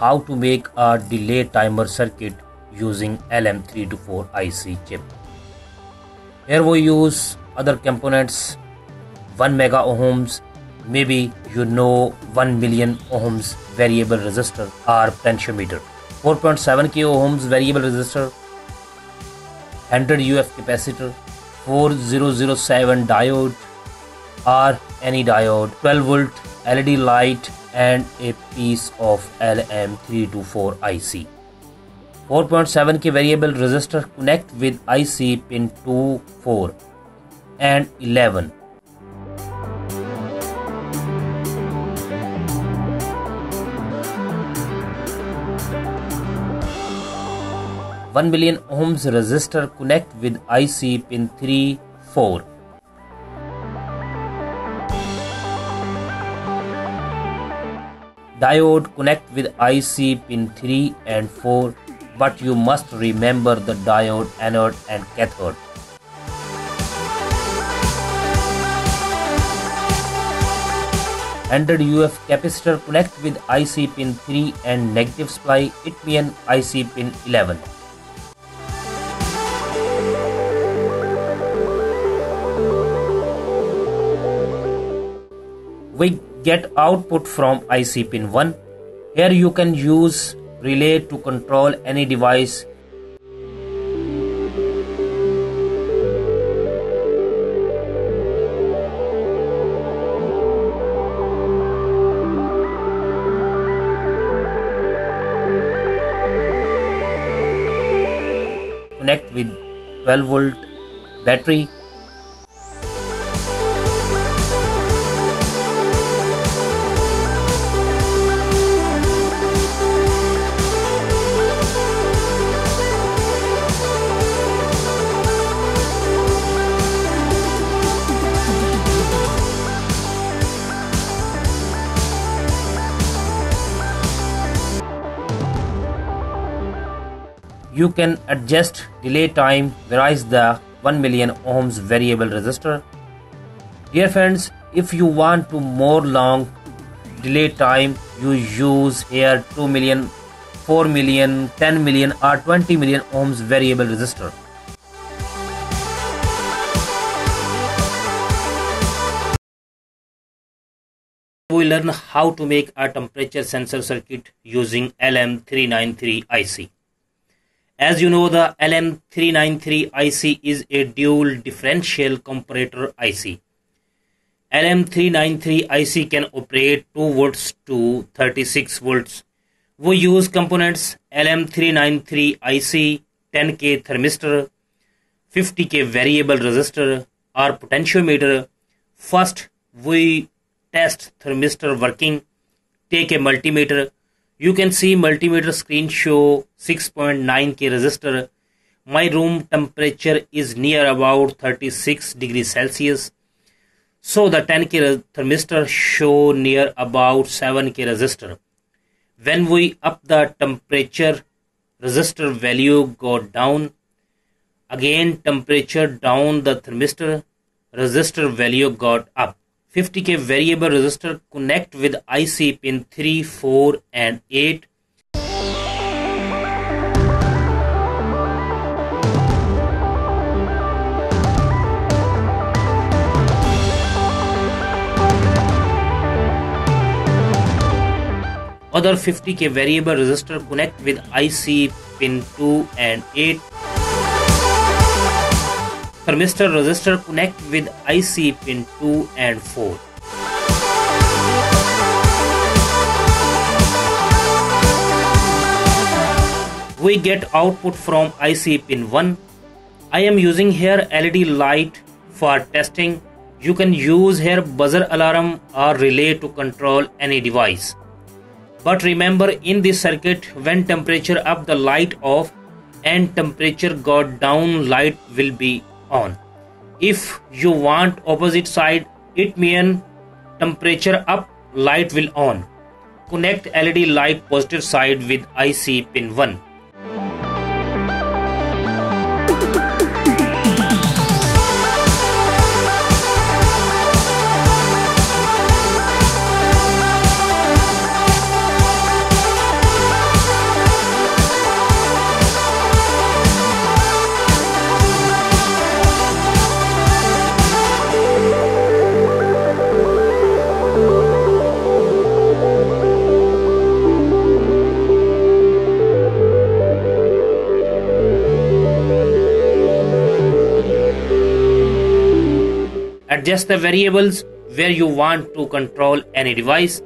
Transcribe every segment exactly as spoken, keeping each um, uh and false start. how to make a delay timer circuit using L M three twenty-four I C chip. Here we use other components, one mega ohms, maybe you know one million ohms variable resistor or potentiometer, four point seven k ohms variable resistor, one hundred U F capacitor, four thousand seven diode or any diode, twelve volt L E D light and a piece of L M three twenty-four I C. four point seven k variable resistor connect with I C pin two, four and eleven. one million ohms resistor connect with I C pin three, four. Diode connect with I C pin three and four, but you must remember the diode anode and cathode. one hundred U F capacitor connect with I C pin three and negative supply, it means I C pin eleven. We get output from I C pin one. Here you can use relay to control any device. Connect with twelve volt battery. You can adjust delay time, varize the one million ohms variable resistor. Dear friends, if you want to more long delay time, you use here two million, four million, ten million or twenty million ohms variable resistor. We learn how to make a temperature sensor circuit using L M three ninety-three I C. As you know, the L M three ninety-three I C is a dual differential comparator I C. L M three ninety-three I C can operate two volts to thirty-six volts. We use components L M three ninety-three I C, ten k thermistor, fifty k variable resistor or potentiometer. First, we test thermistor working. Take a multimeter. You can see multimeter screen show six point nine k resistor. My room temperature is near about thirty-six degrees Celsius. So the ten k thermistor show near about seven k resistor. When we up the temperature, resistor value go down. Again temperature down the thermistor, resistor value got up. fifty k variable resistor connect with I C pin three, four and eight. Other fifty k variable resistor connect with I C pin two and eight. Thermistor resistor connect with I C pin two and four. We get output from I C pin one. I am using here L E D light for testing. You can use here buzzer alarm or relay to control any device. But remember, in this circuit, when temperature up, the light off, and temperature got down, light will be on. If you want opposite side, it means temperature up, light will on. Connect L E D light positive side with I C pin one. adjust the variables where you want to control any device.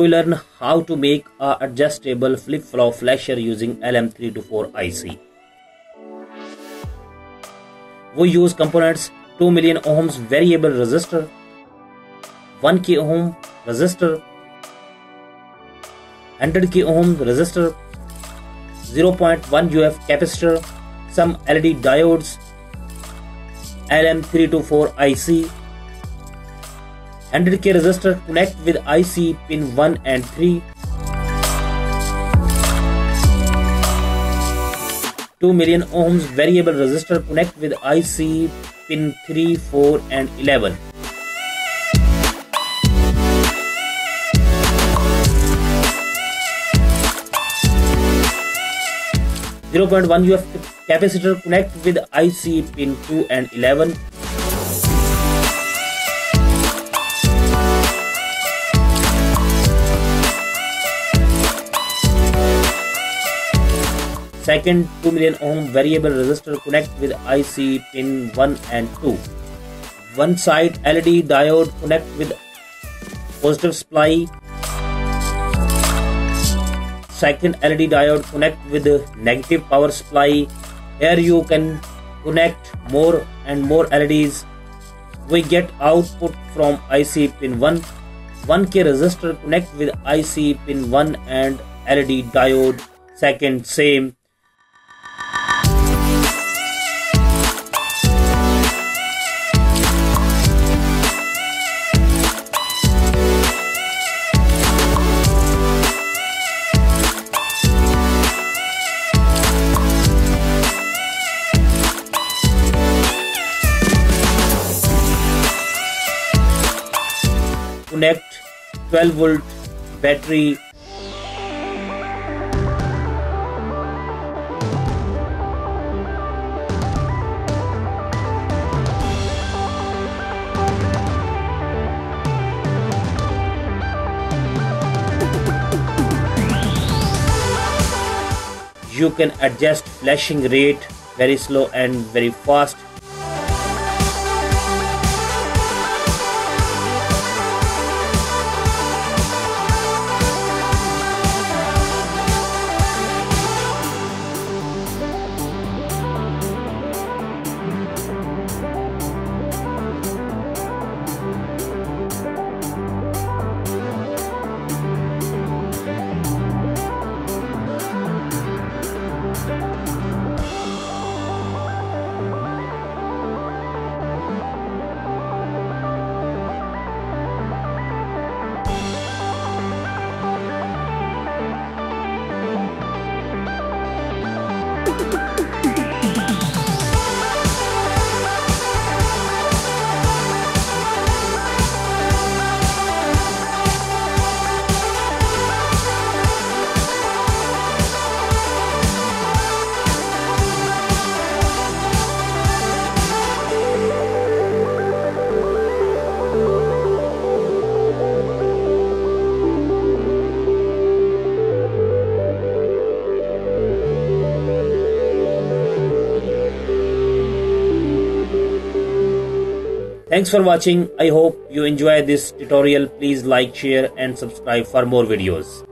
We learn how to make a adjustable flip-flop flasher using L M three twenty-four I C. We use components two million ohms variable resistor, one k ohm resistor, one hundred k ohm resistor, zero point one U F capacitor, some L E D diodes, L M three twenty-four I C. one hundred k resistor connect with I C pin one and three. two million ohms variable resistor connect with I C pin three, four and eleven. zero point one U F capacitor connect with I C pin two and eleven. Second, two million ohm variable resistor connect with I C pin one and two. One side L E D diode connect with positive supply. Second L E D diode connect with negative power supply. Here you can connect more and more L E Ds. We get output from I C pin one. one k resistor connect with I C pin one and L E D diode. Second, same. Connect twelve volt battery. You can adjust flashing rate, very slow and very fast. Thanks for watching. I hope you enjoy this tutorial. Please like, share and subscribe for more videos.